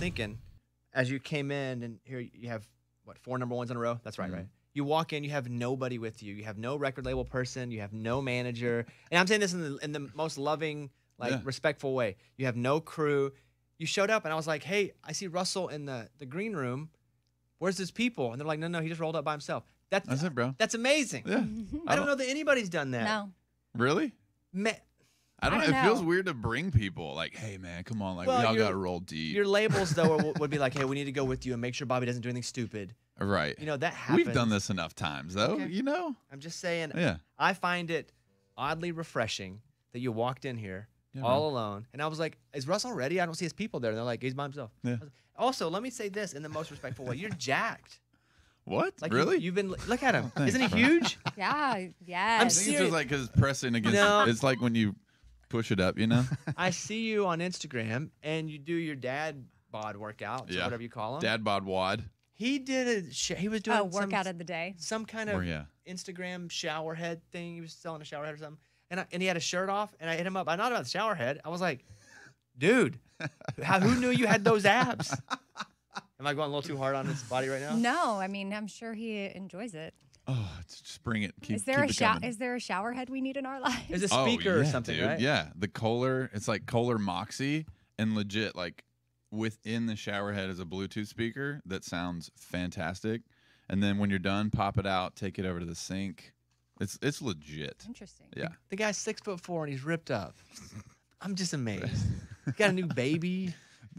thinking as you came in, and here you have, what, 4 number ones in a row? That's right, right? You walk in, you have nobody with you. You have no record label person. You have no manager. And I'm saying this in the most loving, like, respectful way. You have no crew. You showed up, and I was like, hey, I see Russell in the green room. Where's his people? And they're like, no, no, he just rolled up by himself. That's it, bro. That's amazing. Yeah. I don't know that anybody's done that. No. Really? I don't know. It feels weird to bring people. Like, hey, man, come on. Like, well, we all got to roll deep. Your labels, though, would be like, hey, we need to go with you and make sure Bobby doesn't do anything stupid. Right. You know, that happens. We've done this enough times, though, you know? I'm just saying, I find it oddly refreshing that you walked in here all alone. And I was like, is Russell ready? I don't see his people there. And they're like, he's by himself. Yeah. Like, also, let me say this in the most respectful way. You're jacked. What? Like, really? You've been, look at him. Isn't he huge? Yeah. I'm serious. It's just like because pressing against it. It's like when you push it up, you know? I see you on Instagram, and you do your dad bod workout, whatever you call him. Dad bod wad. He did he was doing a workout of the day. Some kind of Instagram shower head thing. He was selling a shower head or something. And he had a shirt off, and I hit him up. I'm not about the shower head. I was like, dude, who knew you had those abs? Am I going a little too hard on his body right now? No, I mean, I'm sure he enjoys it. Oh, just bring it. Is there a shower head we need in our lives? There's a speaker or something, dude. Right? Yeah, the Kohler. It's like Kohler Moxie, and legit, like, within the shower head is a Bluetooth speaker that sounds fantastic. And then when you're done, pop it out, take it over to the sink. It's legit. Interesting. Yeah. The guy's 6'4" and he's ripped up. I'm just amazed. He got a new baby.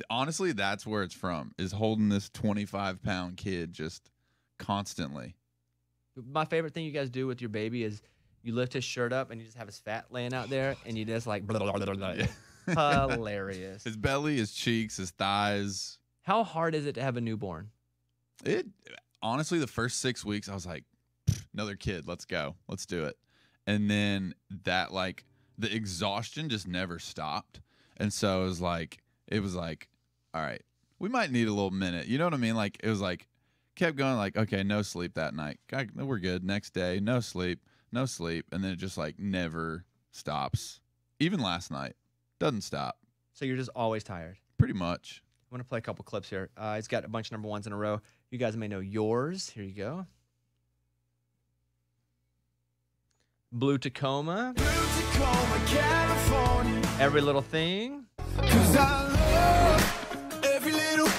Honestly, that's where it's from, is holding this 25-pound kid just constantly. My favorite thing you guys do with your baby is you lift his shirt up and you just have his fat laying out there and you just like blah, blah, blah, blah, blah. Yeah. Hilarious. His belly, his cheeks, his thighs. How hard is it to have a newborn? It honestly, the first 6 weeks, I was like, another kid, let's go, let's do it. And then that, like, the exhaustion just never stopped. And so it was like, all right, we might need a little minute. You know what I mean? Like, it was like, kept going, like, okay, no sleep that night. God, we're good. Next day, no sleep. And then it just like never stops. Even last night. Doesn't stop. So you're just always tired? Pretty much. I'm going to play a couple clips here. It's got a bunch of number ones in a row. You guys may know yours. Here you go. Blue Tacoma. Blue Tacoma, California. Every Little Thing. 'Cause I love every little.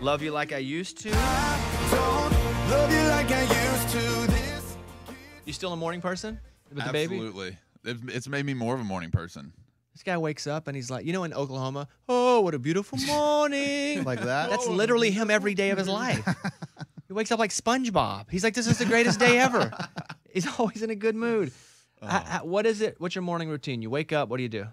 Love You Like I Used To. I don't love you like I used to. This kid. You still a morning person with the baby? Absolutely. It's made me more of a morning person. This guy wakes up and he's like, you know, in Oklahoma, oh, what a beautiful morning, like that. That's literally him every day of his life. He wakes up like SpongeBob. He's like, this is the greatest day ever. He's always in a good mood. Oh. What is it? What's your morning routine? You wake up. What do you do?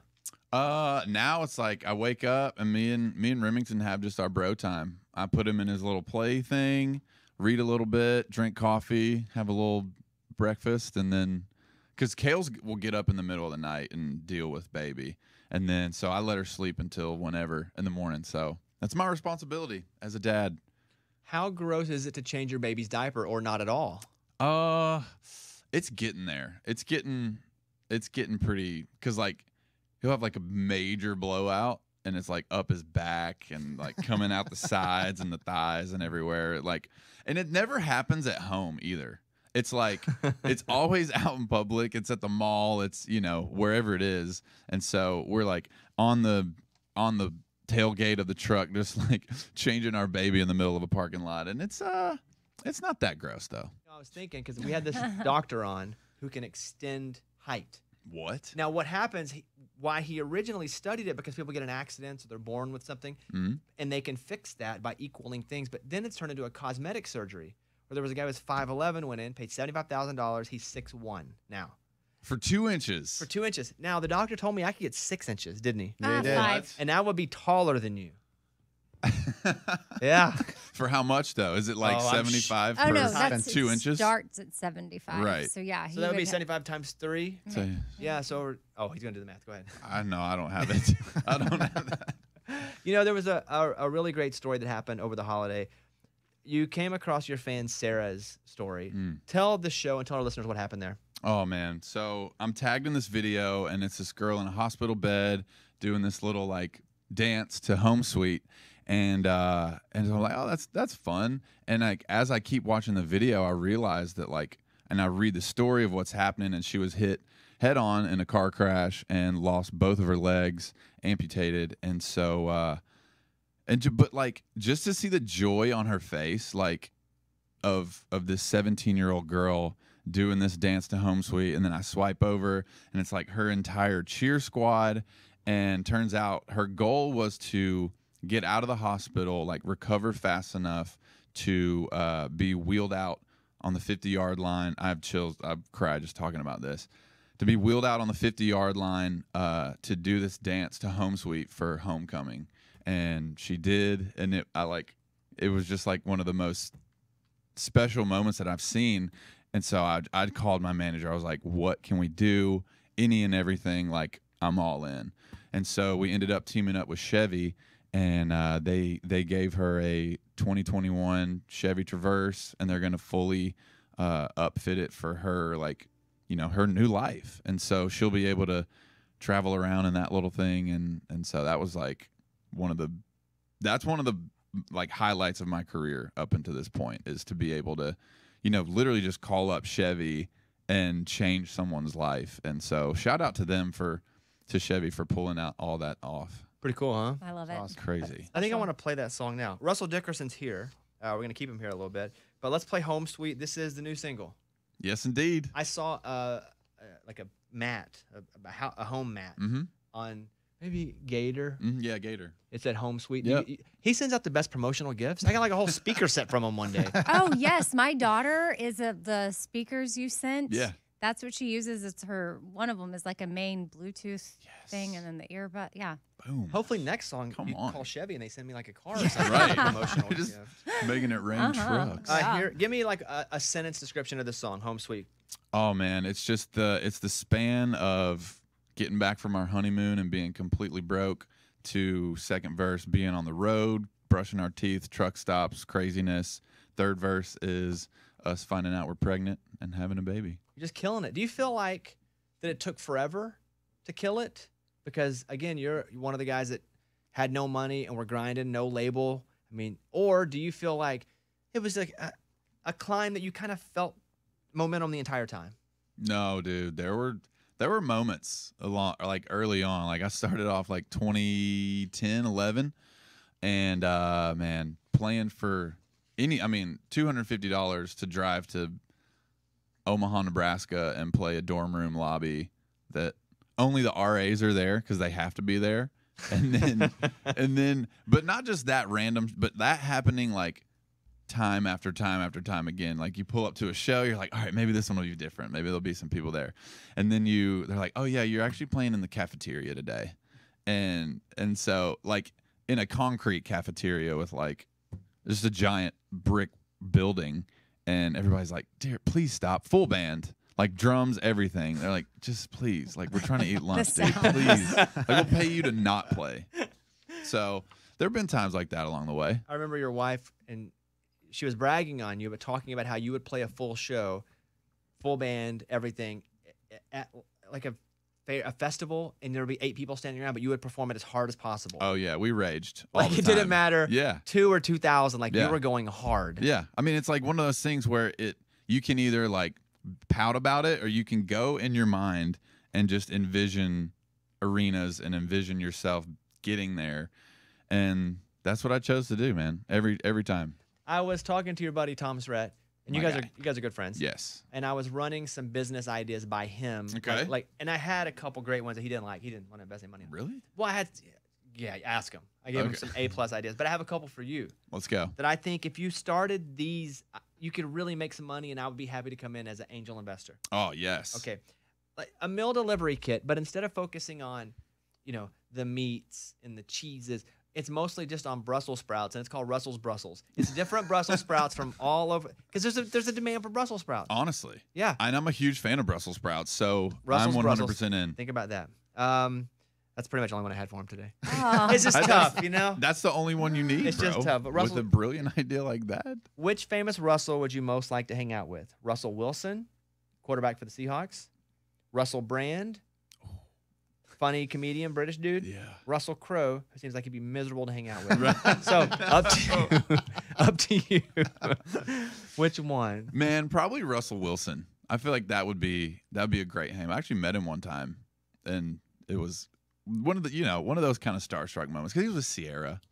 Now it's like I wake up and me and Remington have just our bro time. I put him in his little play thing, read a little bit, drink coffee, have a little breakfast, and then. Because Kale's will get up in the middle of the night and deal with baby. And then, so I let her sleep until whenever in the morning. So that's my responsibility as a dad. How gross is it to change your baby's diaper or not at all? It's getting there. It's getting pretty, because like he'll have like a major blowout and it's like up his back and like coming out the sides and the thighs and everywhere. Like, and it never happens at home either. It's like, it's always out in public. It's at the mall. It's, you know, wherever it is. And so we're like on the tailgate of the truck, just like changing our baby in the middle of a parking lot. And it's not that gross though. I was thinking, because we had this doctor on who can extend height. What? Now what happens, why he originally studied it, because people get in accidents or they're born with something and they can fix that by equaling things. But then it's turned into a cosmetic surgery. There was a guy who was 5'11", went in, paid $75,000. He's 6'1" now. For 2 inches. For 2 inches. Now, the doctor told me I could get 6 inches, didn't he? Yeah, he did. 5. And I would be taller than you. Yeah. For how much, though? Is it like 75 per 2 inches? It starts at 75. Right. So, yeah. So, that would be 75 times 3. So, yeah. So, he's going to do the math. Go ahead. I don't have it. I don't have that. You know, there was a really great story that happened over the holiday. You came across your fan Sarah's story. Tell the show and tell our listeners what happened there. Oh, man. So I'm tagged in this video, and it's this girl in a hospital bed doing this little, like, dance to Home Sweet. And so I'm like, oh, that's fun. And like as I keep watching the video, I realize that like, and I read the story of what's happening, and she was hit head on in a car crash and lost both of her legs, amputated. And so, but like just to see the joy on her face, like of this 17-year-old girl doing this dance to Home Sweet, and then I swipe over and it's like her entire cheer squad. And turns out her goal was to get out of the hospital, like recover fast enough to be wheeled out on the 50-yard line. I have chills. I've cried just talking about this. To be wheeled out on the 50-yard line to do this dance to Home Sweet for homecoming. And she did. And it was just like one of the most special moments that I've seen. And so I called my manager. I was like, what can we do? Any and everything. Like, I'm all in. And so we ended up teaming up with Chevy. And they gave her a 2021 Chevy Traverse, and they're going to fully upfit it for her, like, you know, her new life. And so she'll be able to travel around in that little thing. And so that was like one of the like highlights of my career up until this point, is to be able to, you know, literally just call up Chevy and change someone's life. And so shout out to them to Chevy for pulling out all that off. Pretty cool, huh? I love it. Awesome. Crazy. I think I want to play that song now. Russell Dickerson's here. We're going to keep him here a little bit. But let's play Home Sweet. This is the new single. Yes, indeed. I saw like a mat, a home mat, on maybe Gator. Yeah, Gator. It said Home Sweet. Yep. He sends out the best promotional gifts. I got like a whole speaker set from him one day. Oh, yes. My daughter is the speakers you sent. Yeah. That's what she uses. It's her. One of them is like a main Bluetooth thing, and then the earbud. Yeah. Boom. Hopefully, next song call Chevy and they send me like a car or something. Right. Emotional. Just making it rain trucks. Here, give me like a sentence description of the song Home Sweet. Oh man, it's just the span of getting back from our honeymoon and being completely broke to second verse being on the road, brushing our teeth, truck stops, craziness. Third verse is us finding out we're pregnant and having a baby. You're just killing it. Do you feel like that it took forever to kill it? Because, again, you're one of the guys that had no money and were grinding, no label. I mean, or do you feel like it was like a climb that you kind of felt momentum the entire time? No, dude. There were moments along, like early on. Like I started off like 2010, 11, and, man, playing for $250 to drive to Omaha, Nebraska, and play a dorm room lobby that only the RAs are there because they have to be there, and then but not just that random, but that happening like time after time after time again. Like you pull up to a show, you're like, all right, maybe this one will be different, maybe there'll be some people there, and then they're like, oh yeah, you're actually playing in the cafeteria today, and so like in a concrete cafeteria with like just a giant brick building. And everybody's like, dear, please stop. Full band. Like drums, everything. They're like, just please. Like, we're trying to eat lunch, dude. Please. Like, we'll pay you to not play. So there have been times like that along the way. I remember your wife, and she was bragging on you, but talking about how you would play a full show, full band, everything, at like a festival, and there would be 8 people standing around, but you would perform it as hard as possible. Oh yeah, we raged all the time. It didn't matter 2 or 2,000, like you were going hard. Yeah, I mean, it's like one of those things where you can either like pout about it, or you can go in your mind and just envision arenas and envision yourself getting there, and that's what I chose to do, man. Every time. I was talking to your buddy Thomas Rhett. And you guys are good friends. Yes. And I was running some business ideas by him. Okay. And I had a couple great ones that he didn't like. He didn't want to invest any money in. Really? Well, ask him. I gave him some A+ ideas, but I have a couple for you. Let's go. That I think if you started these, you could really make some money, and I would be happy to come in as an angel investor. Oh yes. Okay. Like a meal delivery kit, but instead of focusing on, you know, the meats and the cheeses, it's mostly just on Brussels sprouts, and it's called Russell's Brussels. It's different Brussels sprouts from all over, because there's a demand for Brussels sprouts. Honestly. Yeah. And I'm a huge fan of Brussels sprouts, so Russell's, I'm 100% in. Think about that. That's pretty much the only one I had for him today. Oh. It's just tough, you know? That's the only one you need, it's just tough. But Russell, with a brilliant idea like that. Which famous Russell would you most like to hang out with? Russell Wilson, quarterback for the Seahawks. Russell Brand. funny comedian, British dude, Russell Crowe, who seems like he'd be miserable to hang out with. Right. So up to you. Which one? Man, probably Russell Wilson. I feel like that would be a great hang. I actually met him one time, and it was one of those kind of starstruck moments because he was with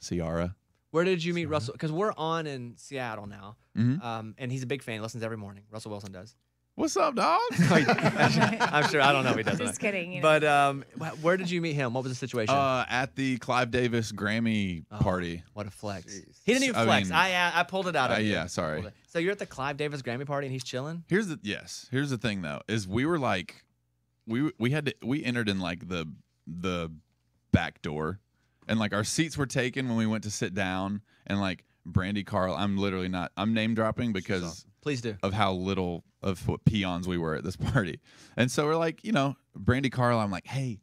Ciara. Where did you meet Russell? Because we're on in Seattle now, and he's a big fan. He listens every morning. Russell Wilson does. What's up, dog? I'm sure. I don't know if he does. Just kidding. You know. But where did you meet him? What was the situation? At the Clive Davis Grammy party. What a flex! Jeez. He didn't even flex. I pulled it out. Yeah, sorry. So you're at the Clive Davis Grammy party and he's chilling. Here's the thing though, is we were like, we entered in like the back door. And like our seats were taken when we went to sit down, and like Brandi Carla, I'm name dropping because please do of how little of what peons we were at this party, and so we're like, you know, Brandi Carla, I'm like, hey,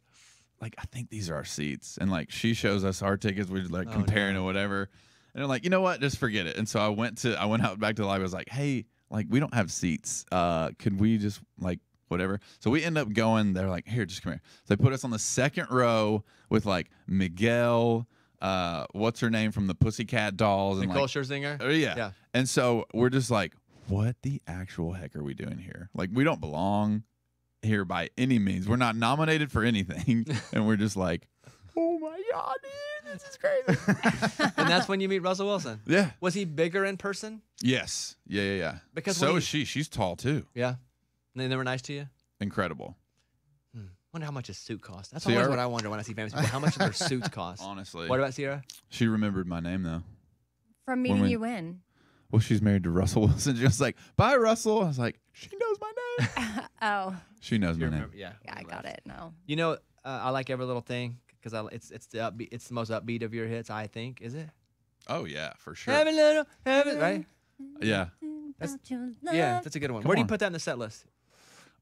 like I think these are our seats, and like she shows us our tickets, we're like comparing or whatever, and I'm like, you know what, just forget it, and so I went out back to the lobby, I was like, hey, like we don't have seats, could we just like whatever. So we end up going, they're like, here, just come here. So they put us on the second row with like Miguel, what's her name from the Pussycat Dolls. Nicole like, Scherzinger? Yeah. And so we're just like, what the actual heck are we doing here? Like, we don't belong here by any means. We're not nominated for anything. And we're just like, oh my God, dude, this is crazy. And that's when you meet Russell Wilson. Yeah. Was he bigger in person? Yes. Yeah. Because so is she. She's tall too. Yeah. And they were nice to you? Incredible. Wonder how much his suit cost. That's always what I wonder when I see famous people. How much do their suits cost? Honestly. What about Ciara? She remembered my name, though. From meeting you when? Well, she's married to Russell Wilson. She was like, bye, Russell. I was like, she knows my name. She knows my name. Yeah, I got it. No. You know, I like every little thing because it's the most upbeat of your hits, I think. Is it? Oh, yeah, for sure. Have a little, have it, right? Yeah. That's a good one. Come Where on. Do you put that in the set list?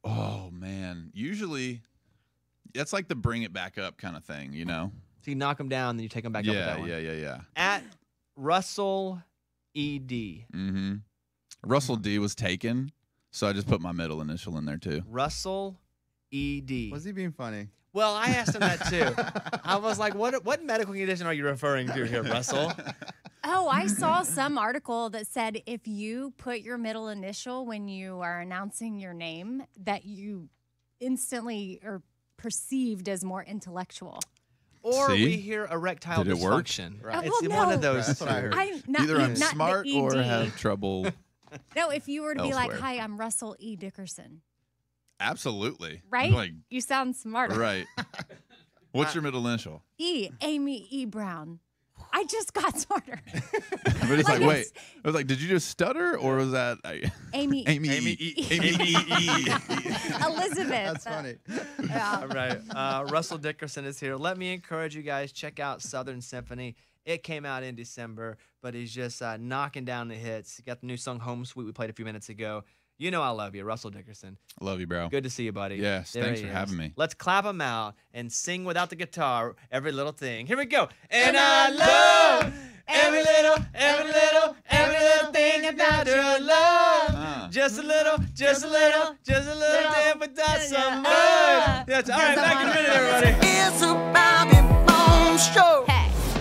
Oh, man. Usually, that's like the bring it back up kind of thing, you know? So you knock them down, then you take them back up with that one. Yeah. At Russell E.D. Mm-hmm. Russell D. was taken, so I just put my middle initial in there, too. Russell E.D. Was he being funny? Well, I asked him that, too. I was like, what medical condition are you referring to here, Russell? Oh, I saw some article that said if you put your middle initial when you are announcing your name, that you instantly are perceived as more intellectual. Or we hear erectile dysfunction. Right. Well, it's one of those. That's what I heard. Either I'm smart or have trouble. No, if you were to be like, hi, I'm Russell E. Dickerson. Absolutely. Right? Like, you sound smart. Right. What's your middle initial? E. Amy E. Brown. I just got smarter. But it's like, wait. I was like, did you just stutter or was that Amy? Amy. Elizabeth. That's funny. Yeah. All right. Russell Dickerson is here. Let me encourage you guys, check out Southern Symphony. It came out in December, but he's just knocking down the hits. He got the new song Home Sweet we played a few minutes ago. You know I love you, Russell Dickerson. I love you, bro. Good to see you, buddy. Yes, thanks for having me. Let's clap him out and sing without the guitar, every little thing. Here we go. And I love every little thing about your love. Just a little bit without some love. All right, back in a minute, everybody. It's a Bobby Bones Show.